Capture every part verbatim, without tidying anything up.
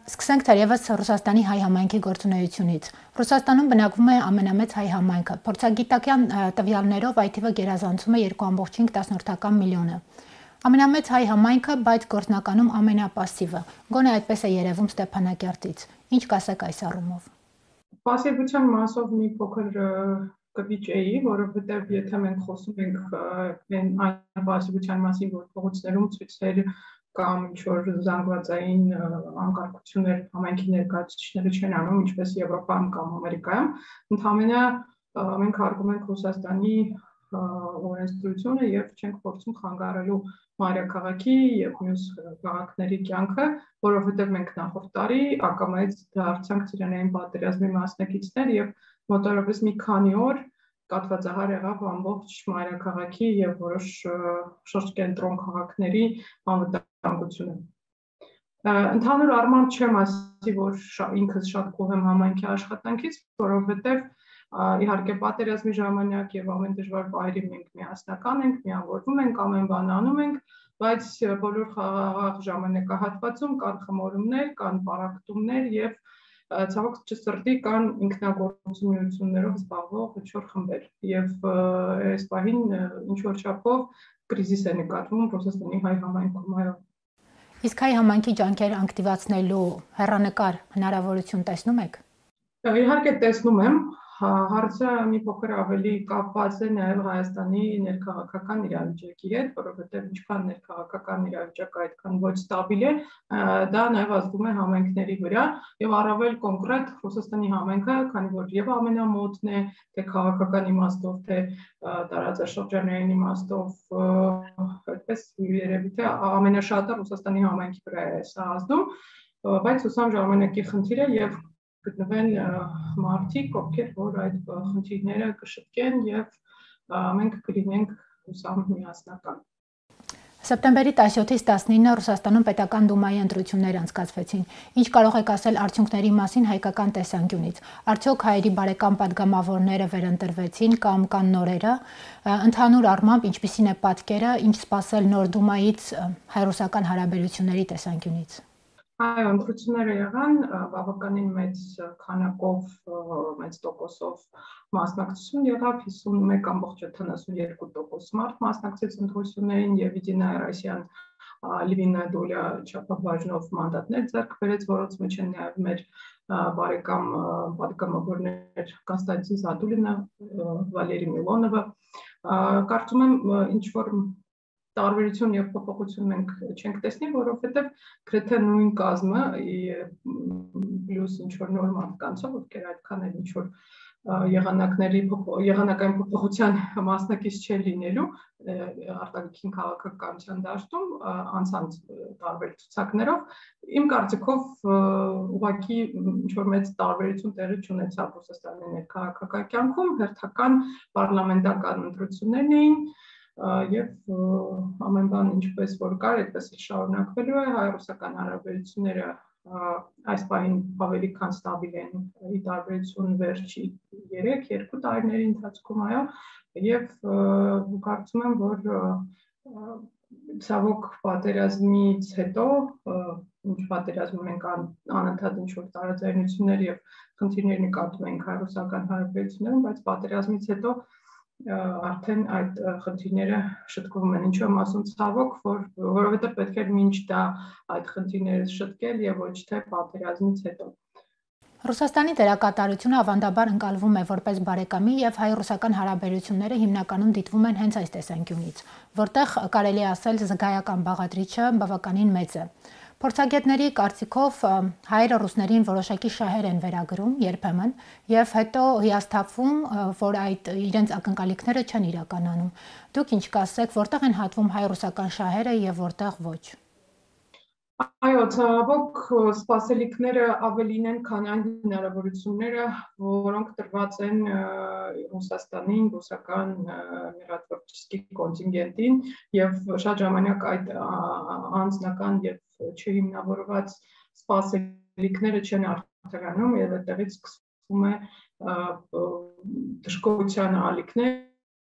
Սկսենք թերևս Ռուսաստանի հայ համայնքի գործունեությունից։ Ռուսաստանում բնակվում է ամենամեծ հայ համայնքը։ Փորձագիտական տվյալներով այդ թիվը գերազանցում է երկու կoma հինգ տասնորդական միլիոնը։ Ամենամեծ հայ համայնքը, բայց գործնականում ամենապասիվը։ Գոնե այդպես է երևում Ստեփանակերտից։ Ինչ կասեք այս առումով։ Պասիվության մասով մի փոքր կվիճեի, որովհետև եթե մենք խոսում ենք այն պասիվության մասին, որ փողոցներում ցույցեր կամ ինչ-որ զանգվածային անկարգություններ համայնքի ներկայացուցիչները չեն անում, ինչպես Եվրոպայում կամ Ամերիկայում, ընդհանրապես մենք հարգում ենք Ռուսաստանի օրենսդրությունը և չենք փորձում խանգարելու մայրաքաղաքի և մյուս քաղաքների կյանքը, որովհետև մենք նախորդ տարի ակամայից դարձանք Ծիրանյանի պատերազմի մասնակիցներ և մոտավորապես մի քանի օր կաթվածահար եղավ ամբողջ մայրաքաղաքի և որոշ շրջկենտրոն քաղաքների անվտանգությունը։ Ընդհանուր առմամբ չեմ ասի, որ ինքս շատ գոհ եմ համայնքի աշխատանքից, որովհետև իհարկե պատերազմի ժամանակ և ամեն դժվար պահերին մենք միասնական ենք, միավորվում ենք, ամեն բան անում ենք, բայց բոլոր խաղաղ ժամանակահատվածում կան խմորումներ, կան պառակտումներ և ցավոք չսրտի կան ինքնագործունեություններով զբաղվող ինչ-որ խմբեր և այս պահին ինչ-որ չափով կրիզիս է նկատվում Ռուսաստանի հայ համայնքում։ Իսկ հայ համայնքի ջանքեր ակտիվացնելու հեռանկար հնարավորություն տեսնում եք։ Իհարկե տեսնում եմ, հարցը մի փոքր ավելի կապված է նաև Հայաստանի ներքաղաքական իրավիճակի հետ, որովհետև ինչքան ներքաղաքական իրավիճակը այդքան ոչ ստաբիլ է, դա նաև ազդում է համայնքների վրա և առավել կոնկրետ Ռուսաստանի համայնքը, քանի որ և ամենամոտն է թե քաղաքական իմաստով, թե տարածաշրջանային իմաստով, այդպես երևի թե ամենաշատը Ռուսաստանի համայնքի վրա է սա ազդում, բայց հուսամ ժամանակի խնդիր է և գտնվեն մարդիկ, ովքեր որ այդ խնդիրները կշտկեն և մենք կլինենք հուսամ միասնական։ Սեպտեմբերի տասյոթից տասնինը Ռուսաստանում պետական դումայի ընտրություններ անցկացվեցին։ Ինչ կարող եք ասել արդյունքների մասին հայկական տեսանկյունից։ Արդյոք հայերի բարեկամ պատգամավորները վերընտրվեցին կամ կան նորերը։ Ընդհանուր առմամբ ինչպիսին է պատկերը, ինչ սպասել նոր դումայից հայ-ռուսական հարաբերությունների տեսանկյունից։ Այո, ընտրությունները եղան, բավականին մեծ քանակով, մեծ տոկոսով մասնակցություն եղավ, հիսունմեկ կoma յոթանասունյոթ տոկոս մարդ մասնակցեց ընտրություններին և Իդինա Ռասյան լիվինա դոլյա չափաբաժնով մանդատներ ձեռք բերեց, որոնց մեջ են նաև մեր բարեկամ պատգամավորներ Կոնստանտին Զադուլինը, Վալերի Միլոնովը։ Կարծում եմ ինչ-որ տարբերություն և փոփոխություն մենք չենք տեսնի, որովհետև գրեթե նույն կազմը պլյուս ինչ-որ նոր մարդկանցով, ովքեր այդքան էլ ինչ-որ եղանակային փոփոխության մասնակից չեն լինելու արտաքին քաղաքականության դաշտում անցած տարբեր ցուցակներով, իմ կարծիքով ուղղակի ինչ-որ մեծ տարբերություն տեղի չունեցավ Ռուսաստանի ներքաղաքական կյանքում, հերթական պարլամենտական ընտրություններն էին և ամեն բան ինչպես որ կար, այդպես էլ շարունակվելու է, հայ-ռուսական հարաբերությունները այս պահին ավելի քան ստաբիլ են ի տարբերություն վերջի երեք-երկու տարիների ընթացքում, այո, և կարծում եմ, որ ցավոք պատերազմից հետո, ինչ պատերազմում ենք անընդհատ ինչ-որ տարաձայնություններ և խնդիրներ նկատում ենք հայ-ռուսական հարաբերություններում, բայց պատերազմից հետո արդեն այդ խնդիրները շտկվում են, ինչու եմ ասում ցավոք, որովհետև պետք էր մինչ դա այդ խնդիրները շտկել և ոչ թե պատերազմից հետո։ Ռուսաստանի դերակատարությունը ավանդաբար ընկալվում է որպես բարեկամի և հայ-ռուսական հարաբերությունները հիմնականում դիտվում են հենց այս տեսանկյունից, որտեղ կարելի է ասել զգայական բաղադրիչը բավականին մեծ է։ Փորձագետների կարծիքով հայերը ռուսներին որոշակի շահեր են վերագրում երբեմն և հետո հիասթափվում, որ այդ իրենց ակնկալիքները չեն իրականանում։ Դուք ինչ կասեք, որտեղ են հատվում հայ-ռուսական շահերը և որտեղ ոչ։ Այո, ցավոք սպասելիքները ավելին են, քան այն հնարավորությունները, որոնք տրված են Ռուսաստանին, ռուսական լրատվական կոնտինգենտին, եւ շատ ժամանակ այդ անձնական եւ չհիմնավորված սպասելիքները չեն արդարանում եւ այդտեղից սկսվում է դժգոհության ալիքներ,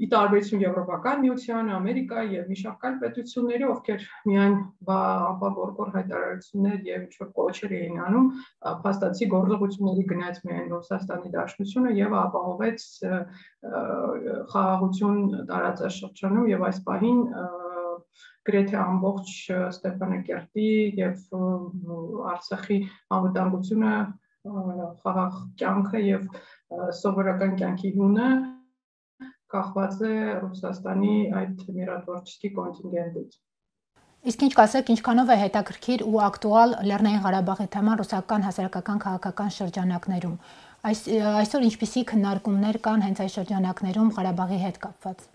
ի տարբերություն եվրոպական միության, Ամերիկայի եւ մի շարք այլ պետությունների, ովքեր միայն ապաբորբոր հայտարարություններ եւ ինչ որ կոչեր էին անում, փաստացի գործողությունների գնաց միայն Ռուսաստանի Դաշնությունը եւ ապահովեց խաղաղություն տարածաշրջանում եւ այս պահին գրեթե ամբողջ Ստեփանակերտի եւ Արցախի անվտանգությունը, խաղաղ կյանքը եւ սովորական կյանքի հունը կախված է Ռուսաստանի այդ միրատվորչի կոնտինգենտից։ Իսկ ինչ կասեք, ինչքանով է հետաքրքիր ու ակտուալ Լեռնային Ղարաբաղի թեման ռուսական հասարակական քաղաքական շրջանակներում։ Այս այսօր ինչպիսի քննարկումներ կան հենց այս շրջանակներում Ղարաբաղի հետ կապված։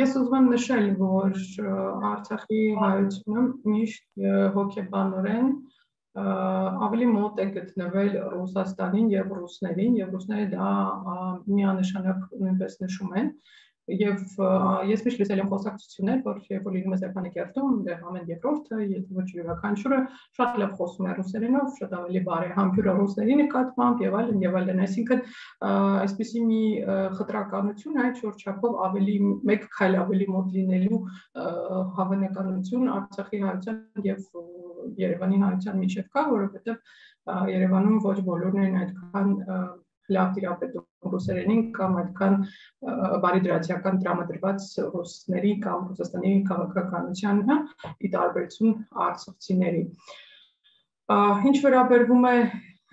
Ես ուզում եմ նշել, որ Արցախի հայությունը միշտ հոգեբանորեն ավելի մոտ է գտնվել Ռուսաստանին եւ ռուսներին, եւ ռուսները դա միանշանակ նույնպես նշում են։ Եվ ես միշտ լսել եմ խոսակցություններ, որ երբ որ լինում է Ստեփանակերտում, դե ամեն երկրորդը, եթե ոչ յուրաքանչյուրը շատ լավ խոսում է ռուսերենով, շատ ավելի բարեհամբույր է ռուսների նկատմամբ եւ այլն եւ այլն, այսինքն այսպիսի մի խտրականություն այդ շրջապով ավելի մեկ քայլ ավելի մոտ լինելու հավանականություն Արցախի հայության եւ Երևանի հայության միջև կա, որովհետեւ Երևանում ոչ բոլորն են այդքան լավ տիրապետում ռուսերենին կամ այդքան բարիդրացիական տրամադրված ռուսների կամ ռուսաստանի քաղաքականությանը ի տարբերություն արցախցիների։ Ինչ վերաբերվում է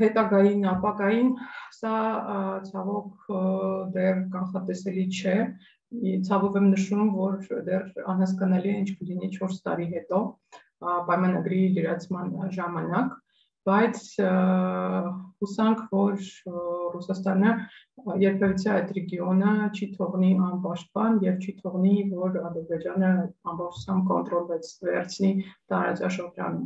հետագային, ապագային, սա ցավոք դեռ կանխատեսելի չէ։ Ցավով եմ նշում, որ դեռ անհասկանալի է ինչ կլինի չորս տարի հետո պայմանագրի լրացման ժամանակ, բայց հուսանք, որ Ռուսաստանը երբևիցե այդ ռեգիոնը չի թողնի անպաշտպան եւ չի թողնի, որ Ադրբեջանը ամբողջությամբ կոնտրոլ վերցնի տարածաշրջանում։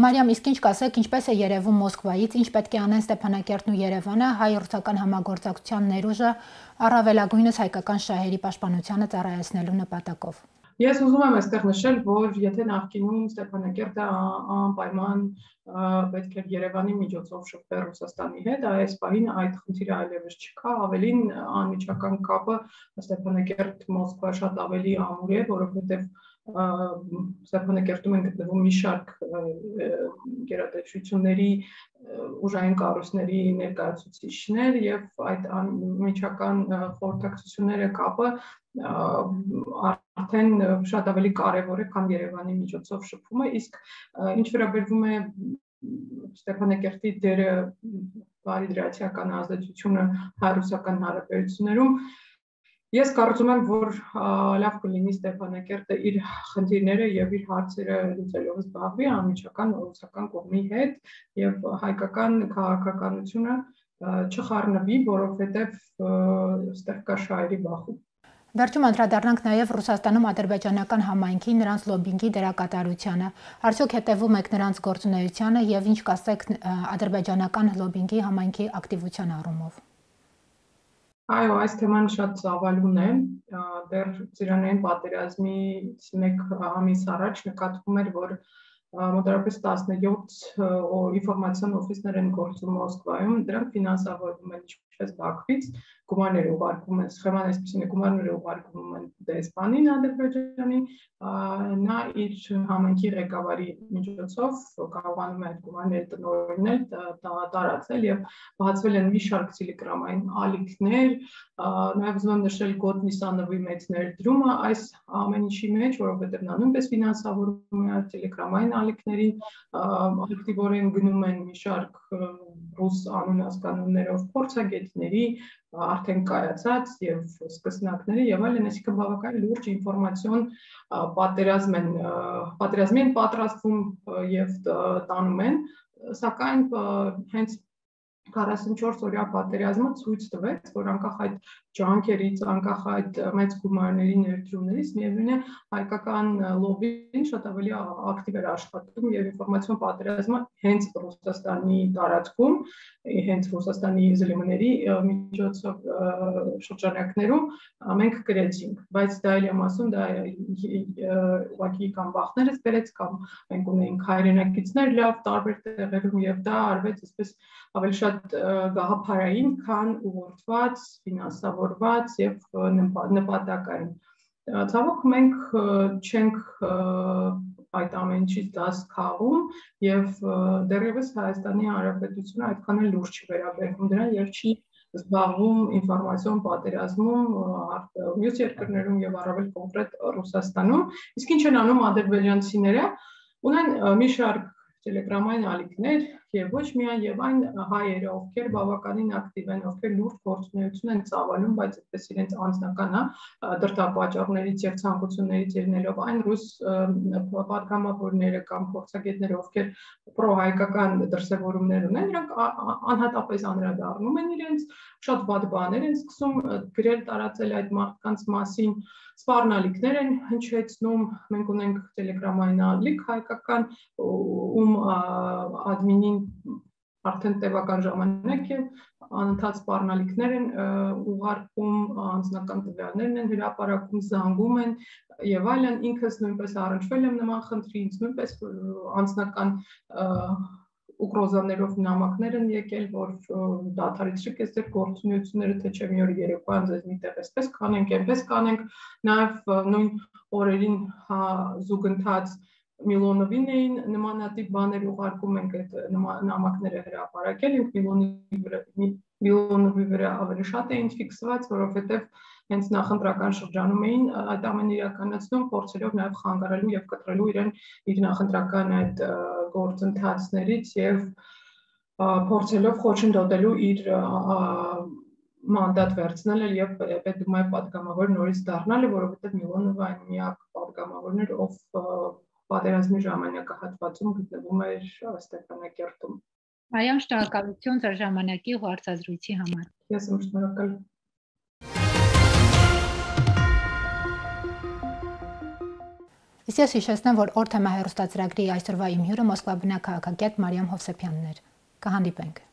Մարիամ, իսկ ինչ կասեք, ինչպես է երևում Մոսկվայից, ինչ պետք է անեն Ստեփանակերտն ու Երևանը հայ-ռուսական համագործակցության ներուժը առավելագույնս հայկական շահերի պաշտպանությանը ծառայեցնելու նպատակով։ Ես ուզում եմ այստեղ նշել, որ եթե նախկինում Ստեփանակերտը անպայման պետք էր Երևանի միջոցով շփվեր Ռուսաստանի հետ, այս պահին այդ խնդիրը այլևս չկա, ավելին անմիջական կապը Ստեփանակերտ-Մոսկվա շատ ավելի ամուր է, որովհետև Ստեփանակերտում են գտնվում մի շարք գերատեսչությունների, ուժային կառույցների ներկայացուցիչներ եւ այդ անմիջական խորհրդակցությունները կապը արդեն շատ ավելի կարևոր է, քան Երևանի միջոցով շփումը, իսկ ինչ վերաբերվում է Ստեփանակերտի դերը բարիդրացիական ազդեցությունը հայ-ռուսական հարաբերություններում, ես կարծում եմ, որ լավ կլինի Ստեփանակերտը իր խնդիրները եւ իր հարցերը լուծելով զբաղվի անմիջական ռուսական կողմի հետ եւ հայկական քաղաքականությունը չխառնվի, որովհետեւ այստեղ կա շահերի բախում։ Վերջում անդրադառնանք նաև Ռուսաստանում ադրբեջանական համայնքի նրանց լոբբինգի դերակատարությանը։ Արդյոք հետևում եք նրանց գործունեությանը եւ ինչ կասեք ադրբեջանական լոբբինգի համայնքի ակտիվության առումով։ Այո, այս թեման շատ ծավալուն է։ Տեր Ծիրանյան պատերազմից մեկ ամիս առաջ նկատվում էր, որ մոտավորապես տասնյոթ ինֆորմացիոն օֆիսներ են գործում Մոսկվայում, դրանք ֆինանսավորվում են ինչպես Բաքվից, գումարներ ուղարկվում են, սխեման այսպիսին է, գումարները ուղարկվում են Դեսպանին, Ադրբեջանի, նա իր համայնքի ղեկավարի միջոցով կարողանում է այդ գումարները տնօրինել, տարածել եւ բացվել են մի շարք Telegram-ային ալիքներ, նաեւ ուզում եմ նշել Գոտ Նիսանովի մեծ ներդրումը այս ամեն ինչի մեջ, որովհետեւ նա նույնպես ֆինանսավորվում է Telegram-ային ալիքներին ակտիվորեն գնում են մի շարք ռուս անունասկանուններով փորձագետների, արդեն կայացած եւ սկսնակները եւ այլն, այսինքն բավական լուրջ ինֆորմացիոն պատերազմ են, պատերազմին պատրաստվում եւ տանում են, սակայն հենց քառասունչորս օրյա պատերազմը ցույց տվեց, որ անկախ այդ ջանքերից, անկախ այդ մեծ գումարների ներդրումներից, միևնույն է հայկական լոբին շատ ավելի ակտիվ էր աշխատում եւ ինֆորմացիոն պատերազմը հենց Ռուսաստանի տարածքում, հենց Ռուսաստանի զլմների միջոցով շրջանակներում մենք գրեցինք, բայց դա իմ ասում դա ուղղակի կամ բախտներս բերեց կամ մենք ունենք հայրենակիցներ լավ տարբեր տեղերում եւ դա արվեց այսպես ավելի շատ գաղափարային, քան ուղղված, ֆինանսավորված եւ նպատակային. Ցավոք մենք չենք այդ ամենից դաս քաղում եւ դեռևս Հայաստանի Հանրապետությունը այդքան էլ լուրջ չի վերաբերվում դրան եւ չի զբաղվում ինֆորմացիոն պատերազմում մյուս երկրներում եւ առավել կոնկրետ Ռուսաստանում, իսկ ինչ են անում ադրբեջանցիները, ունեն մի շարք Telegram-ային ալիքներ եւ ոչ միայն եւ այն հայերը, ովքեր բավականին ակտիվ են, ովքեր լուրջ գործունեություն են ծավալում, բայց այդպես իրենց անձնական դրդապատճառներից եւ ցանկություններից ելնելով այն ռուս պատգամավորները կամ փորձագետները, ովքեր պրոհայկական դրսեւորումներ ունեն, նրանք անհատապես անդրադառնում են իրենց, շատ վատ բաներ են սկսում գրել, տարածել այդ մարդկանց մասին, սպառնալիքներ են հնչեցնում, մենք ունենք Telegram-ային ալիք հայկական, ում ադմինին արդեն տևական ժամանակ եւ անընդհատ սպառնալիքներ են ուղարկում, անձնական տվյալներն են հրապարակում, զանգում են եւ այլն, ինքս նույնպես առնչվել եմ նման խնդրի, ինձ նույնպես անձնական ուգրոզաներով նամակներ են եկել, որ դադարեցրեք այս ձեր գործունեությունները, թե չէ մի օր երեկոյան ձեզ միտեղ էսպես կանենք, այնպես կանենք, նաեւ նույն օրերին զուգընթաց Միլոնովին էին նմանատիպ բաներ ուղարկում, ենք այդ նամակները հրապարակել ենք, Միլոնովի վրա ավելի շատ էին ֆիքսված, որովհետեւ հենց նախընտրական շրջանում էին այդ ամենը իրականացնում, փորձելով նաեւ խանգարելու եւ կտրելու իրեն իր նախընտրական այդ գործընթացներից եւ փորձելով խոչընդոտելու իր մանդատ վերցնելը եւ պետդումայի պատգամավոր նորից դառնալը, որովհետեւ Միլոնովը այն միակ պատգամավորն էր, ով պատերազմի ժամանակահատվածում գտնվում էր Ստեփանակերտում։ Մարիամ, շնորհակալություն ձեր ժամանակի ու հարցազրույցի համար։ Ես եմ շնորհակալ։ Իսկ ես հիշեցնեմ, որ օր թեմա հեռուստածրագրի այսօրվա իմ հյուրը մոսկվաբնակ քաղաքագետ Մարիամ Հովսեփյանն էր։ Կհանդիպենք։